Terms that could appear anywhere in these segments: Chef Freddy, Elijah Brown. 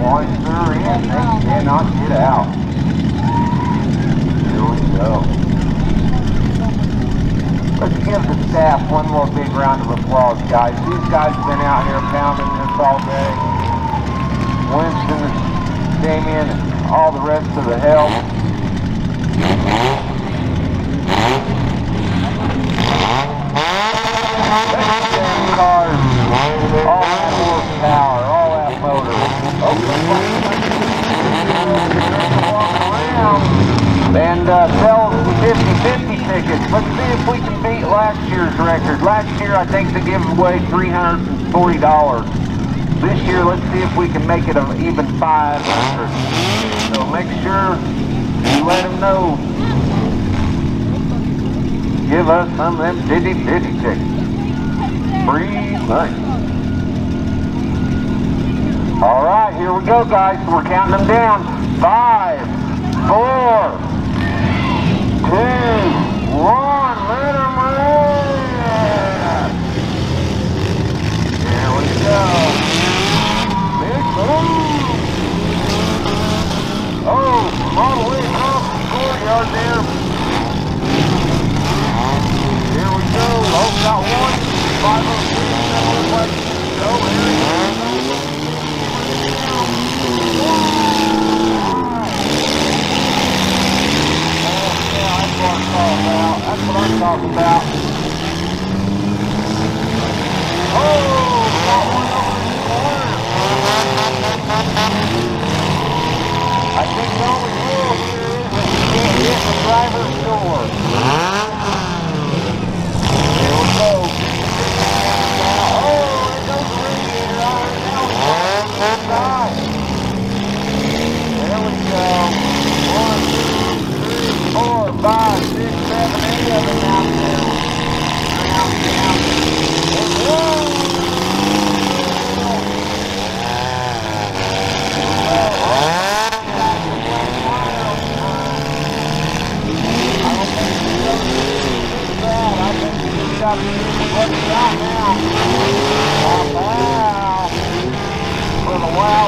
moisture in, they cannot get out. Here we go. Let's give the staff one more big round of applause, guys. These guys have been out here pounding this all day. Winston, Damien, and all the rest of the help. All that horsepower, all that motor. And sell some 50-50 tickets. Let's see if we can beat last year's record. Last year, I think they gave away $340. This year, let's see if we can make it even 500. So make sure you let them know. Give us some of them 50-50 tickets. Free money. All right, here we go, guys. We're counting them down. 5, 4, 2, 1. Let them rip. Here we go. Big move. Oh, from all the way across the courtyard there. Here we go. Oh, got one. 506. Go, here we go. That's what I'm talking about. Oh, got one over in the corner. I think the only rule here is that you can't hit the driver's door. Here we go. Oh, it goes through here. All right, now we go. There we go. 1, 2, 3, 4, 5, 6, 7, 8 of them out there. Wow,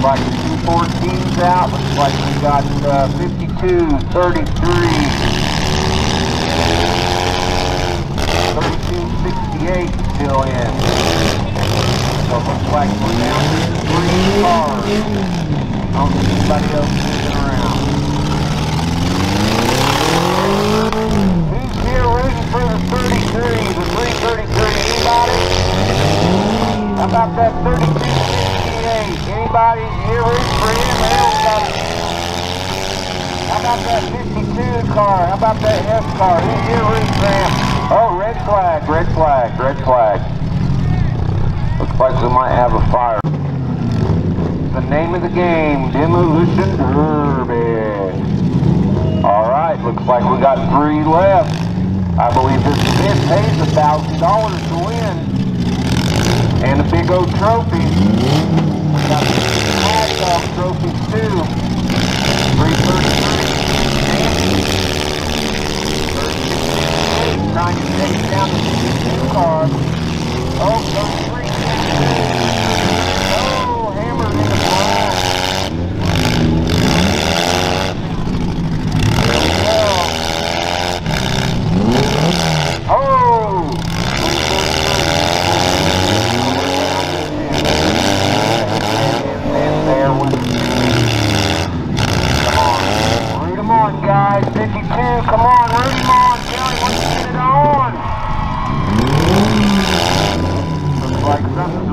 Looks like the 214's out. Looks like we got 52, 33, 3268 still in. So it looks like we're down to 3 cars. I don't see anybody else moving around. Who's here rooting for the 33? The 333, anybody? How about that 3268? Anybody here rooting for him or everybody? How about that 52 car? How about that S car? Who's here rooting for him? Oh, red flag, red flag, red flag. Looks like we might have a fire. The name of the game, Demolition Derby. Alright, looks like we got 3 left. I believe this event pays $1,000 to win. And a big old trophy. We got the flag off trophies too. 333. 98 down to 2 cars. Oh, 33. Oh, hammered in the ground. There we go. Oh! And there we go. Come on. Root them on, guys. 52, come on. Root them on. Kelly, let's get it on. Looks like something's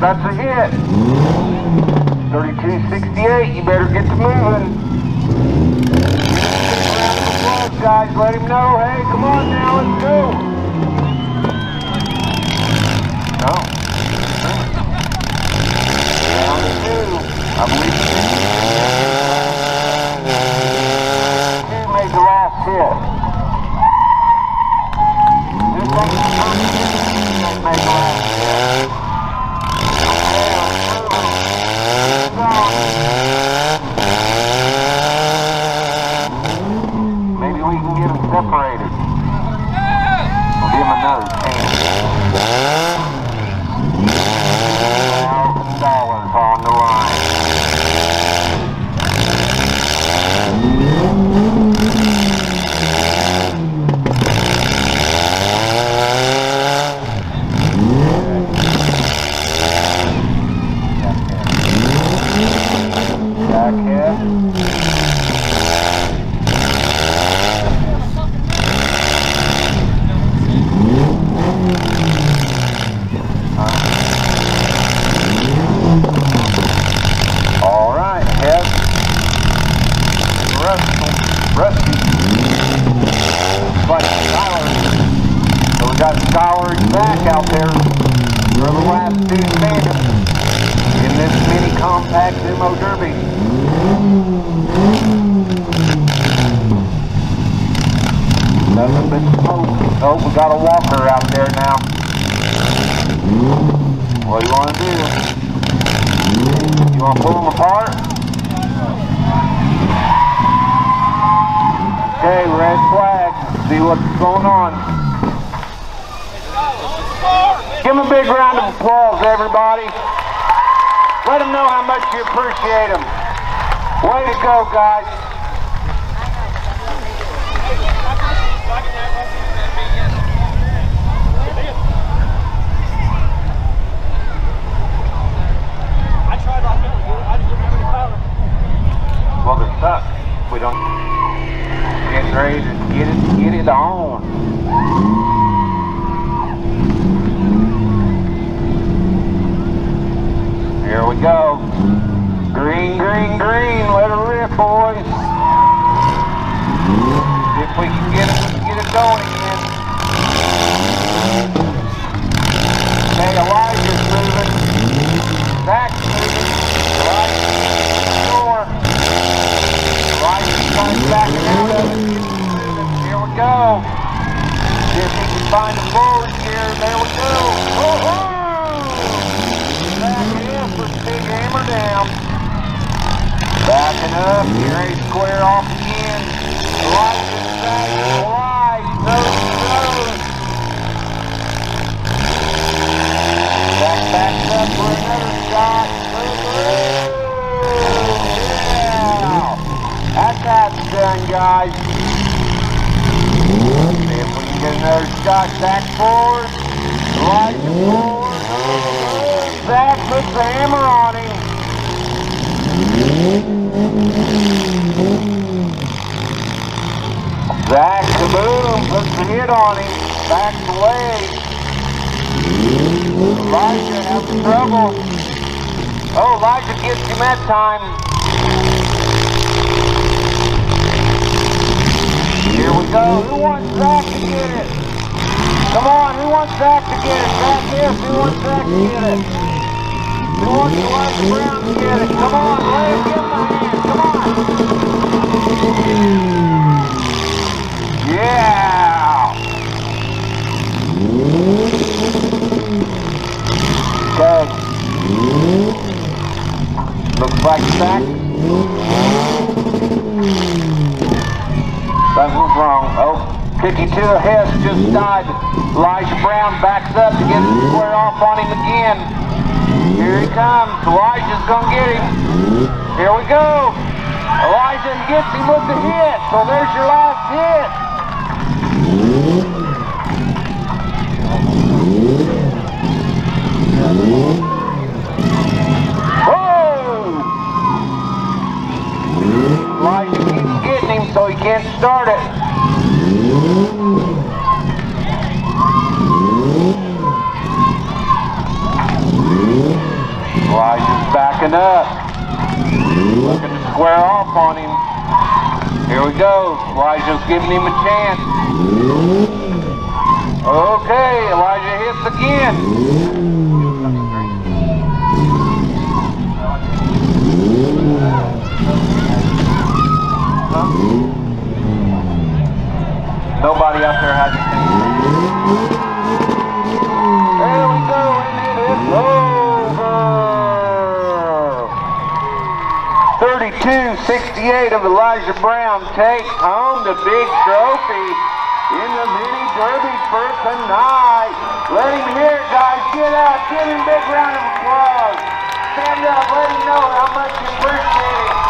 that's a hit. 3268, you better get to moving. Guys, let him know. Hey, come on now, let's go. No. Down to 2. I believe 2 made the last hit. This ain't made the last hit. Wide, those up for another shot. Yeah. That's done, guys. Let's see if we can get another shot. Back forward. Right forward. Back, puts the hammer on him. Back to boom. Puts the hit on him. Back to leg. Elijah has trouble. Oh, Elijah gets him that time. Here we go. Who wants Zach to get it? Come on, who wants Zach to get it? Zach is. Who wants Zach to get it? Who wants Elijah Brown to get it? Come on, lay it in my hand. Come on. Looks like Zach. Something's wrong. Oh, 52 Hess just died. Elijah Brown backs up to get it square off on him again. Here he comes. Elijah's going to get him. Here we go. Elijah gets him with the hit. So there's your last hit. So he can't start it. Elijah's backing up. Looking to square off on him. Here we go. Elijah's giving him a chance. Okay, Elijah hits again. Nobody out there has anything. There we go, and it is over. 32-68 of Elijah Brown takes home the big trophy in the mini derby for tonight. Let him hear it, guys. Get out, give him a big round of applause. Stand up, let him know how much you appreciate it.